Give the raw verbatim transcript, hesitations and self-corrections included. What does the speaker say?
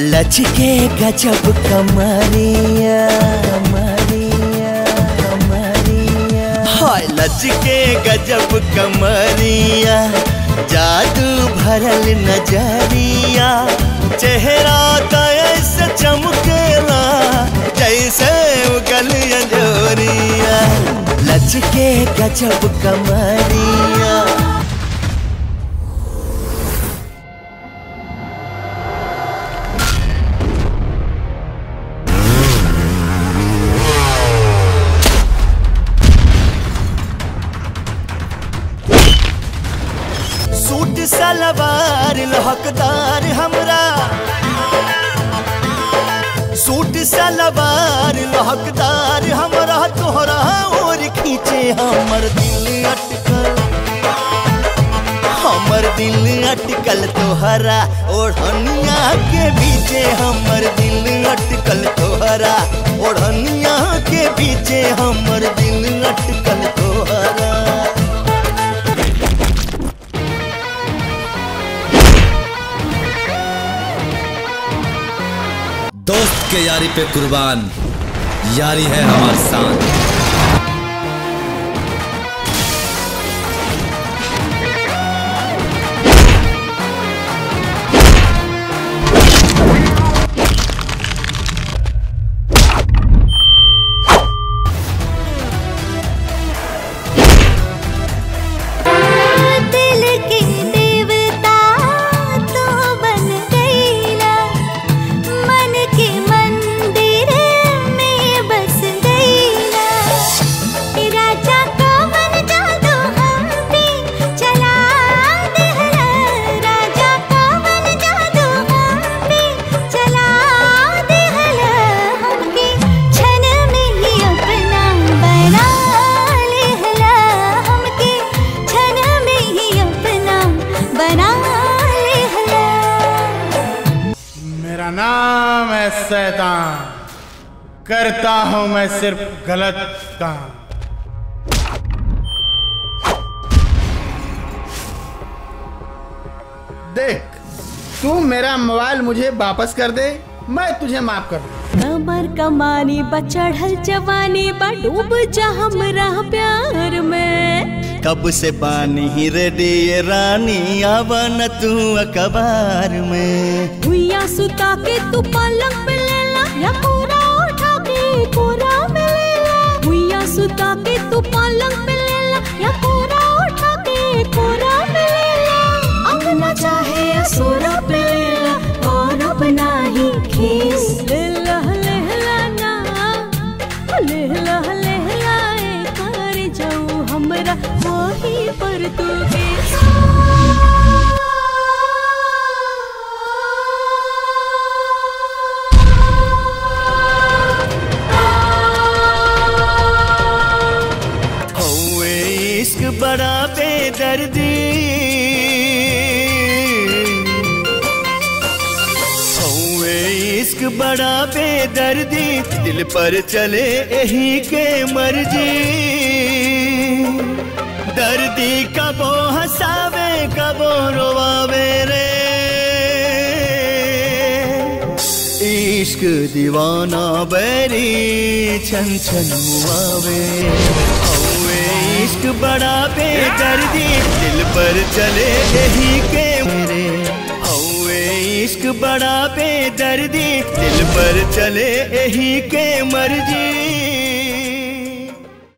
लचके गजब कमरिया कमरिया कमरिया हाय लचके गजब कमरिया जादू भरल नजरिया चेहरा तो ऐसे चमकेला जैसे उगल अंजोरिया लचके गजब कमरिया। सूट सलवार लहकदार हमरा सूट सलवार लहकदार हमरा तोहरा और खींचे हमर दिल अटकल हमर दिल अटकल तोहरा ओढ़निया के बीचे हमर दिल अटकल तोहरा ओढ़निया के बीचे हमर दिल अटकल तोहरा। दोस्त के यारी पे कुर्बान यारी है हमारे साथ। नाम है शैतान करता हूं मैं सिर्फ गलत काम। देख तू मेरा मोबाइल मुझे वापस कर दे मैं तुझे माफ कर दूं। कमर कमानी बा चढ़ल जवानी बा डूब जा हमरा प्यार में कब से बानी रेडी रानी आवा न तू अखबार में सुता के तू पलंग पे लेला या पूरा उठा के पूरा मिलेला भुइया सुता के तू पलंग पे लेला या पूरा उठा के पूरा मिलेला अपना चाहे या सोरा पे लेला और अपना ही खीस लेला लेला ना लेला लेला ए कर जाऊ हमरा वही पर तू बड़ा बेदर्दी होए इश्क बड़ा बेदर्दी दिल पर चले यही के मर्जी दर्दी कबो हंसावे कबो रोवावे रे इश्क दीवाना बैरी छन छन मुआवे इश्क बड़ा बेदर्दी दिल पर चले यही के मेरे होए इश्क बड़ा बेदर्दी दिल पर चले यही के मर्जी।